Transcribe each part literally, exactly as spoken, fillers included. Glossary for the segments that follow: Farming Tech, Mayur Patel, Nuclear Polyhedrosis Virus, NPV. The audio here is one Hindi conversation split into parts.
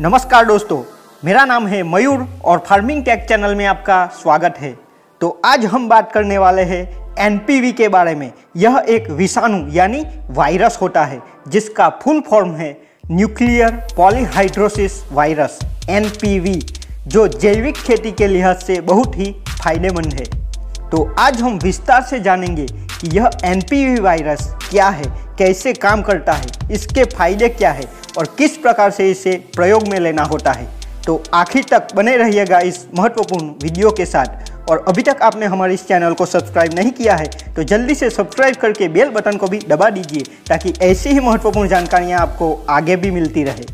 नमस्कार दोस्तों, मेरा नाम है मयूर और फार्मिंग टेक चैनल में आपका स्वागत है। तो आज हम बात करने वाले हैं एन पी वी के बारे में। यह एक विषाणु यानी वायरस होता है जिसका फुल फॉर्म है nuclear polyhedrosis virus N P V, जो जैविक खेती के लिहाज से बहुत ही फायदेमंद है। तो आज हम विस्तार से जानेंगे कि यह एन पी वी वायरस क्या है, कैसे काम करता है, इसके फायदे क्या है और किस प्रकार से इसे प्रयोग में लेना होता है। तो आखिर तक बने रहिएगा इस महत्वपूर्ण वीडियो के साथ। और अभी तक आपने हमारे इस चैनल को सब्सक्राइब नहीं किया है तो जल्दी से सब्सक्राइब करके बेल बटन को भी दबा दीजिए ताकि ऐसी ही महत्वपूर्ण जानकारियाँ आपको आगे भी मिलती रहे।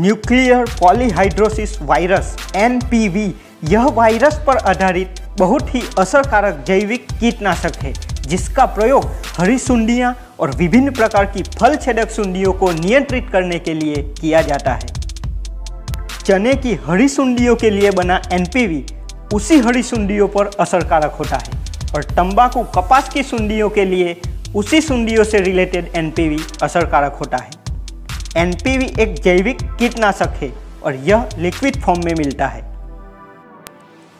Nuclear polyhedrosis virus N P V यह वायरस पर आधारित बहुत ही असरकारक जैविक कीटनाशक है जिसका प्रयोग हरी सुंडियाँ और विभिन्न प्रकार की फल छेदक सुंडियों को नियंत्रित करने के लिए किया जाता है। चने की हरी सुंडियों के लिए बना एन पी वी उसी हरी सुंडियों पर असरकारक होता है और तंबाकू कपास की सुंडियों के लिए उसी सुंडियों से रिलेटेड एन पी वी असरकारक होता है। एन पी वी एक जैविक कीटनाशक है और यह लिक्विड फॉर्म में मिलता है।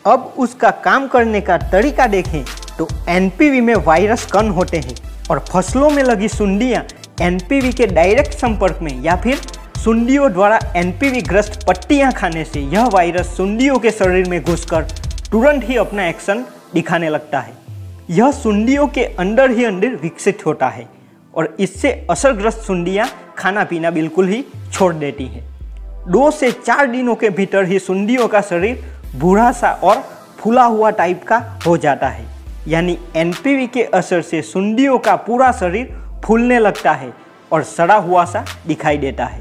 अब उसका काम करने का तरीका देखें तो एन पी वी में वायरस कण होते हैं और फसलों में लगी सुंडियाँ एन पी वी के डायरेक्ट संपर्क में या फिर सुंडियों द्वारा एन पी वी ग्रस्त पत्तियाँ खाने से यह वायरस सुंडियों के शरीर में घुसकर तुरंत ही अपना एक्शन दिखाने लगता है। यह सुंडियों के अंदर ही अंदर विकसित होता है और इससे असरग्रस्त सुंडियाँ खाना पीना बिल्कुल ही छोड़ देती हैं। दो से चार दिनों के भीतर ही सुंडियों का शरीर भूरा सा और फूला हुआ टाइप का हो जाता है, यानी एन पी वी के असर से सुंडियों का पूरा शरीर फूलने लगता है और सड़ा हुआ सा दिखाई देता है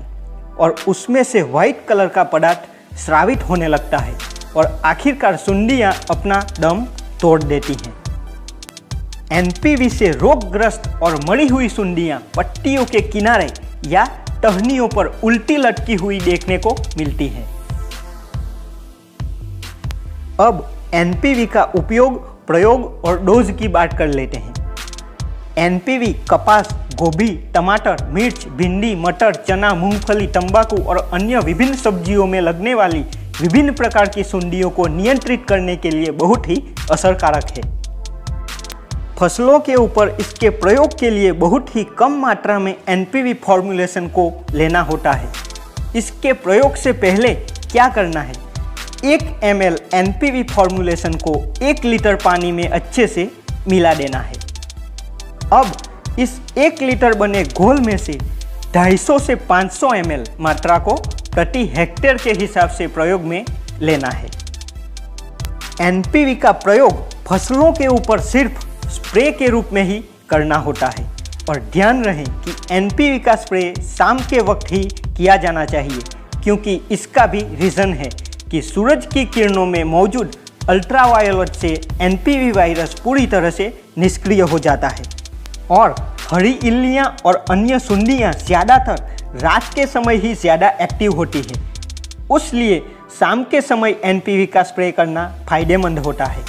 और उसमें से वाइट कलर का पदार्थ स्रावित होने लगता है और आखिरकार सुंडियाँ अपना दम तोड़ देती हैं। एन पी वी से रोगग्रस्त और मरी हुई सुंडियाँ पत्तियों के किनारे या टहनियों पर उल्टी लटकी हुई देखने को मिलती है। अब एन पी वी का उपयोग, प्रयोग और डोज की बात कर लेते हैं। एन पी वी कपास, गोभी, टमाटर, मिर्च, भिंडी, मटर, चना, मूंगफली, तंबाकू और अन्य विभिन्न सब्जियों में लगने वाली विभिन्न प्रकार की सुंडियों को नियंत्रित करने के लिए बहुत ही असरकारक है। फसलों के ऊपर इसके प्रयोग के लिए बहुत ही कम मात्रा में एन पी वी फॉर्मुलेशन को लेना होता है। इसके प्रयोग से पहले क्या करना है, एक M L N P V formulation को एक लीटर पानी में अच्छे से मिला देना है। अब इस एक लीटर बने घोल में से दो सौ पचास से पाँच सौ एम एल मात्रा को प्रति हेक्टेयर के हिसाब से प्रयोग में लेना है। एन पी वी का प्रयोग फसलों के ऊपर सिर्फ स्प्रे के रूप में ही करना होता है और ध्यान रहे कि एन पी वी का स्प्रे शाम के वक्त ही किया जाना चाहिए, क्योंकि इसका भी रीज़न है कि सूरज की किरणों में मौजूद अल्ट्रावायलेट से एन पी वी वायरस पूरी तरह से निष्क्रिय हो जाता है और हरी इल्लियाँ और अन्य सुंडियाँ ज़्यादातर रात के समय ही ज़्यादा एक्टिव होती है, उसलिए शाम के समय एन पी वी का स्प्रे करना फायदेमंद होता है,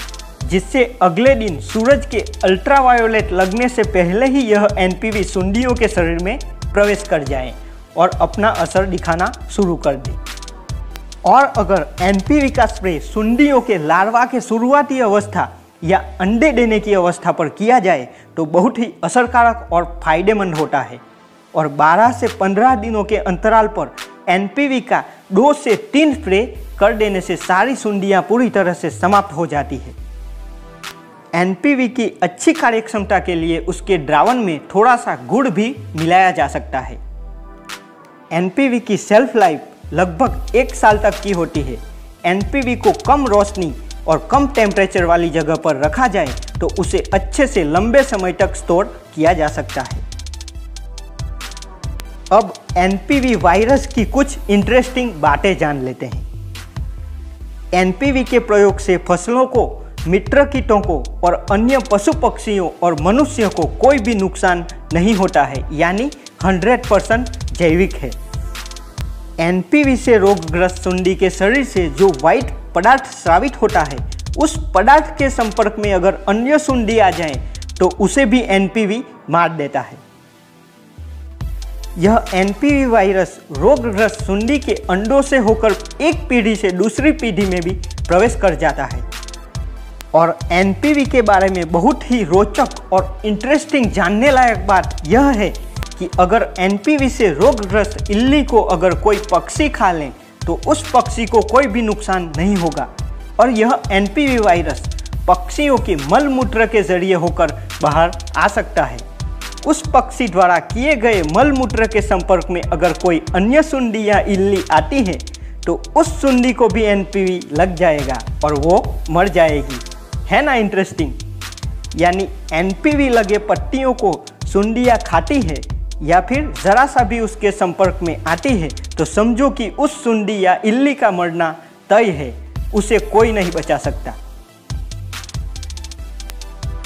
जिससे अगले दिन सूरज के अल्ट्रावायोलेट लगने से पहले ही यह एन पी वी सुंडियों के शरीर में प्रवेश कर जाए और अपना असर दिखाना शुरू कर दे। और अगर एन पी वी का स्प्रे सुंडियों के लार्वा के शुरुआती अवस्था या अंडे देने की अवस्था पर किया जाए तो बहुत ही असरकारक और फायदेमंद होता है और बारह से पंद्रह दिनों के अंतराल पर एन पी वी का दो से तीन स्प्रे कर देने से सारी सुंडियाँ पूरी तरह से समाप्त हो जाती है। एन पी वी की अच्छी कार्यक्षमता के लिए उसके द्रावण में थोड़ा सा गुड़ भी मिलाया जा सकता है। एन पी वी की सेल्फ लाइफ लगभग एक साल तक की होती है। एन पी वी को कम रोशनी और कम टेम्परेचर वाली जगह पर रखा जाए तो उसे अच्छे से लंबे समय तक स्टोर किया जा सकता है। अब एन पी वी वायरस की कुछ इंटरेस्टिंग बातें जान लेते हैं। एन पी वी के प्रयोग से फसलों को, मित्र कीटों को और अन्य पशु पक्षियों और मनुष्यों को कोई भी नुकसान नहीं होता है, यानी सौ परसेंट जैविक है। एन पी वी से रोगग्रस्त सुंडी के शरीर से जो वाइट पदार्थ स्रावित होता है उस पदार्थ के संपर्क में अगर अन्य सुंडी आ जाए तो उसे भी एन पी वी मार देता है। यह एनपीवी वायरस रोगग्रस्त सुंडी के अंडों से होकर एक पीढ़ी से दूसरी पीढ़ी में भी प्रवेश कर जाता है। और एनपीवी के बारे में बहुत ही रोचक और इंटरेस्टिंग जानने लायक बात यह है कि अगर एनपीवी से रोगग्रस्त इल्ली को अगर कोई पक्षी खा लें तो उस पक्षी को कोई भी नुकसान नहीं होगा। और यह एनपीवी वायरस पक्षियों के मल मूत्र के जरिए होकर बाहर आ सकता है। उस पक्षी द्वारा किए गए मल मूत्र के संपर्क में अगर कोई अन्य सुंडी या इल्ली आती है तो उस सुंडी को भी एनपीवी लग जाएगा और वो मर जाएगी। है ना इंटरेस्टिंग। यानी एनपीवी लगे पत्तियों को सुंडियाँ खाती है या फिर जरा सा भी उसके संपर्क में आती है तो समझो कि उस सुंडी या इल्ली का मरना तय है, उसे कोई नहीं बचा सकता।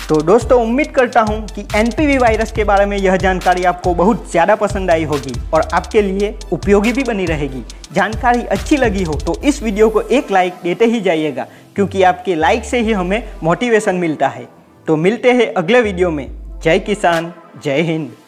तो दोस्तों, उम्मीद करता हूं कि एनपीवी वायरस के बारे में यह जानकारी आपको बहुत ज़्यादा पसंद आई होगी और आपके लिए उपयोगी भी बनी रहेगी। जानकारी अच्छी लगी हो तो इस वीडियो को एक लाइक देते ही जाइएगा, क्योंकि आपके लाइक से ही हमें मोटिवेशन मिलता है। तो मिलते हैं अगले वीडियो में। जय किसान, जय हिंद।